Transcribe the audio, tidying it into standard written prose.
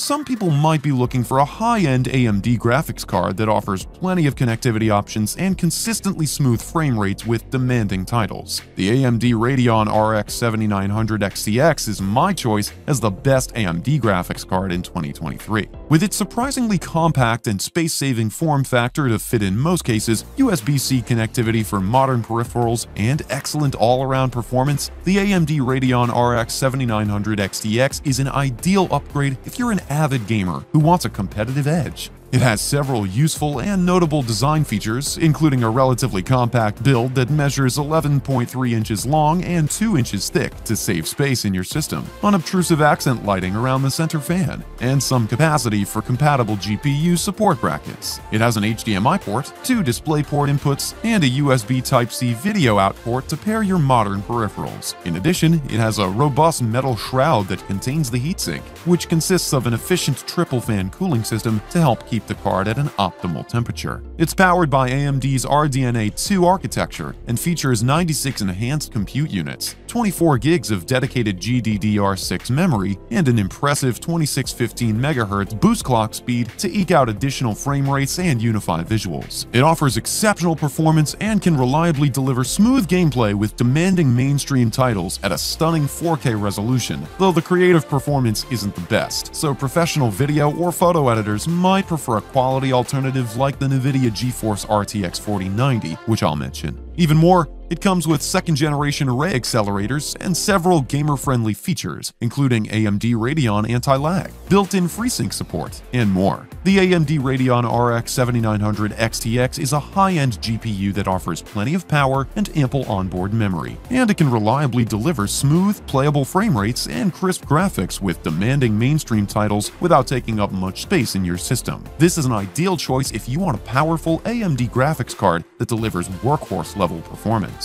some people might be looking for a high-end AMD graphics card that offers plenty of connectivity options and consistently smooth frame rates with demanding titles. The AMD Radeon RX 7900 XTX is my choice as the best AMD graphics card in 2023. With its surprisingly compact and space-saving form factor to fit in most cases, USB-C connectivity for modern peripherals, and excellent all-around performance, the AMD Radeon RX 7900 XTX is an ideal upgrade if you're an avid gamer who wants a competitive edge. It has several useful and notable design features, including a relatively compact build that measures 11.3 inches long and 2 inches thick to save space in your system, unobtrusive accent lighting around the center fan, and some capacity for compatible GPU support brackets. It has an HDMI port, 2 DisplayPort inputs, and a USB Type-C video out port to pair your modern peripherals. In addition, it has a robust metal shroud that contains the heatsink, which consists of an efficient triple-fan cooling system to help keep the card at an optimal temperature. It's powered by AMD's RDNA 2 architecture and features 96 enhanced compute units, 24 gigs of dedicated GDDR6 memory, and an impressive 2615 MHz boost clock speed to eke out additional frame rates and unify visuals. It offers exceptional performance and can reliably deliver smooth gameplay with demanding mainstream titles at a stunning 4K resolution, though the creative performance isn't the best, so professional video or photo editors might prefer a quality alternative like the NVIDIA GeForce RTX 4090, which I'll mention. Even more, it comes with second-generation array accelerators and several gamer-friendly features, including AMD Radeon Anti-Lag, built-in FreeSync support, and more. The AMD Radeon RX 7900 XTX is a high-end GPU that offers plenty of power and ample onboard memory, and it can reliably deliver smooth, playable frame rates and crisp graphics with demanding mainstream titles without taking up much space in your system. This is an ideal choice if you want a powerful AMD graphics card that delivers workhorse-level performance.